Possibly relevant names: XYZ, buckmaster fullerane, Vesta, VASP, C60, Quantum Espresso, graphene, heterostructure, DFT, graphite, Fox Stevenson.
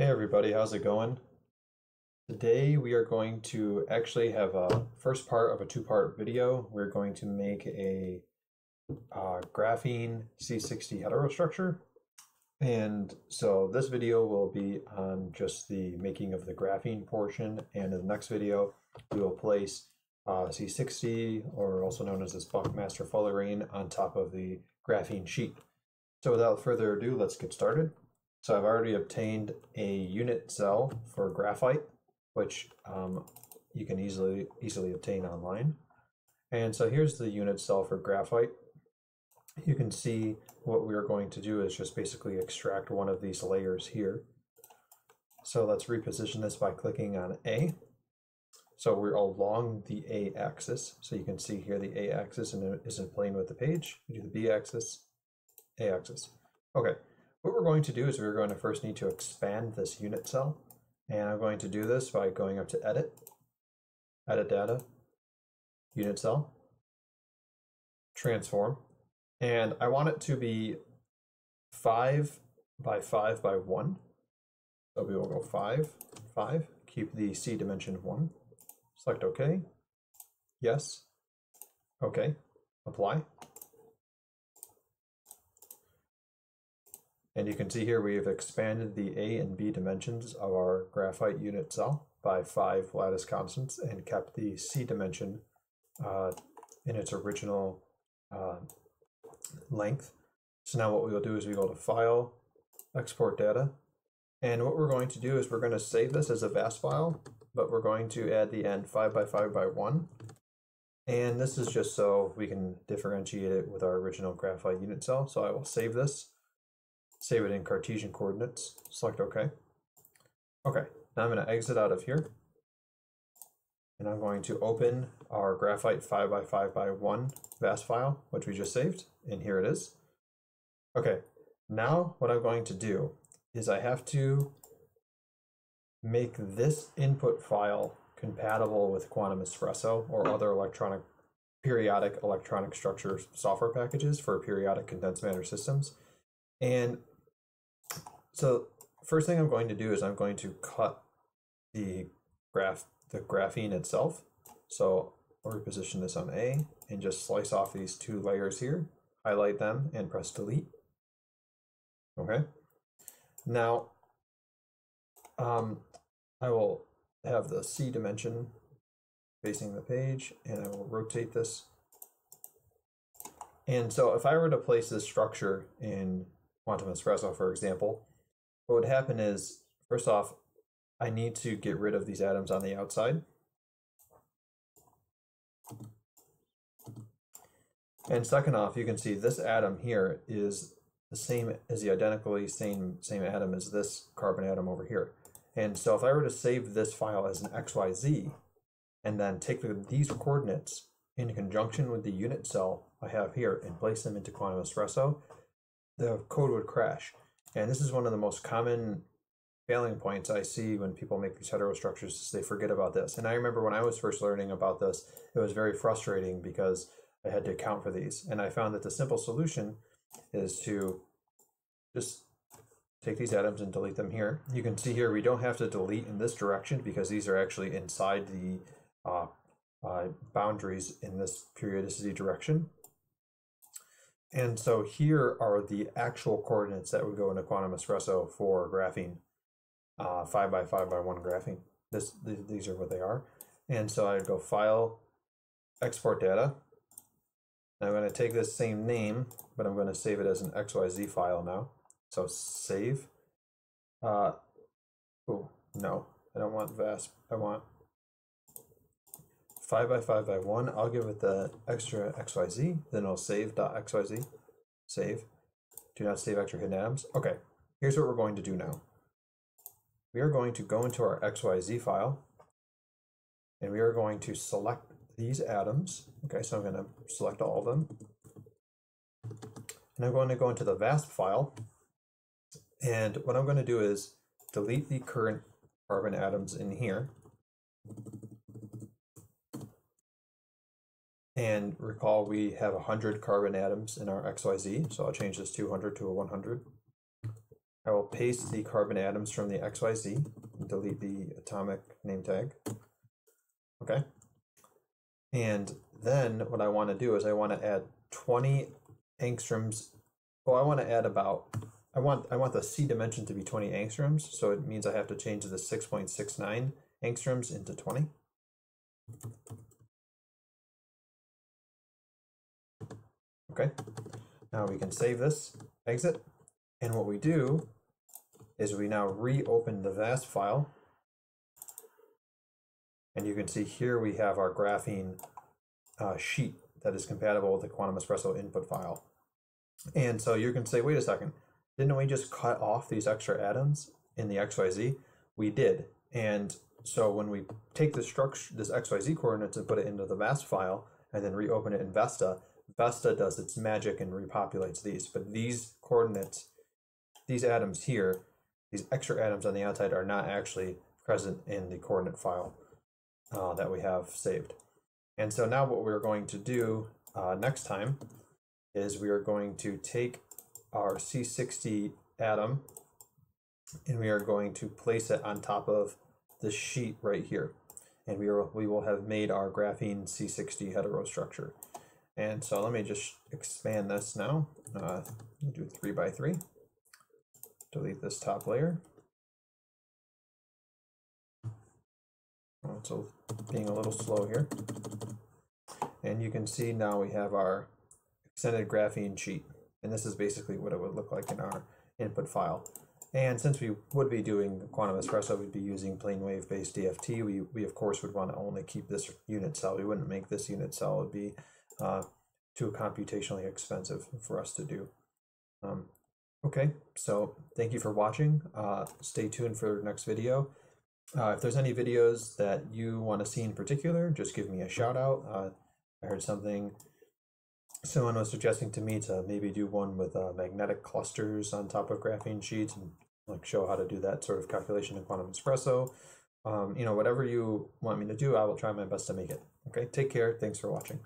Hey everybody, how's it going? Today we are going to actually have a first part of a two-part video. We're going to make a graphene C60 heterostructure. And so this video will be on just the making of the graphene portion. And in the next video, we will place C60, or also known as this buckmaster fullerane, on top of the graphene sheet. So without further ado, let's get started. So I've already obtained a unit cell for graphite, which you can easily obtain online. And so here's the unit cell for graphite. You can see what we are going to do is just basically extract one of these layers here. So let's reposition this by clicking on A. So we're along the A axis. So you can see here the A axis is in plane with the page. We do the B axis, A axis. Okay. What we're going to do is we're going to first need to expand this unit cell, and I'm going to do this by going up to Edit, Edit Data, Unit Cell, Transform, and I want it to be 5 by 5 by 1, so we will go 5, 5, keep the C dimension 1, select OK, yes, OK, apply. And you can see here we have expanded the A and B dimensions of our graphite unit cell by 5 lattice constants and kept the C dimension in its original length. So now what we will do is we go to File, Export Data, and what we're going to do is we're going to save this as a VASP file, but we're going to add the end 5 by 5 by 1. And this is just so we can differentiate it with our original graphite unit cell. So I will save this. Save it in Cartesian coordinates, select OK. Okay, now I'm going to exit out of here. And I'm going to open our graphite 5 by 5 by 1 VASP file, which we just saved, and here it is. Okay, now what I'm going to do is I have to make this input file compatible with Quantum Espresso or other periodic electronic structure software packages for periodic condensed matter systems. And so first thing I'm going to do is I'm going to cut the graphene itself. So I'll reposition this on A and just slice off these two layers here, highlight them and press delete. Okay. Now I will have the C dimension facing the page and I will rotate this. And so if I were to place this structure in Quantum Espresso, for example, what would happen is, first off, I need to get rid of these atoms on the outside. And second off, you can see this atom here is the same as the identically same atom as this carbon atom over here. And so if I were to save this file as an XYZ and then take these coordinates in conjunction with the unit cell I have here and place them into Quantum Espresso, the code would crash. And this is one of the most common failing points I see when people make these heterostructures is they forget about this. And I remember when I was first learning about this, it was very frustrating because I had to account for these. And I found that the simple solution is to just take these atoms and delete them here. You can see here we don't have to delete in this direction because these are actually inside the boundaries in this periodicity direction. And so here are the actual coordinates that would go into Quantum Espresso for graphene, 5 by 5 by 1 graphene. These are what they are. And so I'd go File, Export Data. And I'm going to take this same name, but I'm going to save it as an XYZ file now. So save. Oh no, I don't want VASP. I want 5 by 5 by 1. I'll give it the extra XYZ. Then I'll save .xyz. Save. Do not save extra hidden atoms. Okay. Here's what we're going to do now. We are going to go into our XYZ file, and we are going to select these atoms. Okay. So I'm going to select all of them, and I'm going to go into the VASP file. And what I'm going to do is delete the current carbon atoms in here. And recall we have 100 carbon atoms in our XYZ, so I'll change this 200 to a 100. I will paste the carbon atoms from the XYZ and delete the atomic name tag. Okay. And then what I want to do is I want to add 20 angstroms. Well, I want to add about, I want the C dimension to be 20 angstroms. So it means I have to change the 6.69 angstroms into 20. Okay. Now we can save this, exit. And what we do is we now reopen the VASP file. And you can see here we have our graphene sheet that is compatible with the Quantum Espresso input file. And so you can say, wait a second, didn't we just cut off these extra atoms in the XYZ? We did. And so when we take the structure, this XYZ coordinates and put it into the VASP file and then reopen it in Vesta, Vesta does its magic and repopulates these. But these coordinates, these atoms here, these extra atoms on the outside are not actually present in the coordinate file that we have saved. And so now what we're going to do next time is we are going to take our C60 atom and we are going to place it on top of the sheet right here. And we will have made our graphene C60 heterostructure. And so let me just expand this now, do 3 by 3, delete this top layer. It's being a little slow here. And you can see now we have our extended graphene sheet. And this is basically what it would look like in our input file. And since we would be doing Quantum Espresso, we'd be using plane wave based DFT. We of course would want to only keep this unit cell. We wouldn't make this unit cell. It would be too computationally expensive for us to do. Okay, so thank you for watching. Stay tuned for the next video. If there's any videos that you want to see in particular, just give me a shout out. I heard something someone was suggesting to me to maybe do one with magnetic clusters on top of graphene sheets and like show how to do that sort of calculation in Quantum Espresso. You know, whatever you want me to do, I will try my best to make it. Okay, take care. Thanks for watching.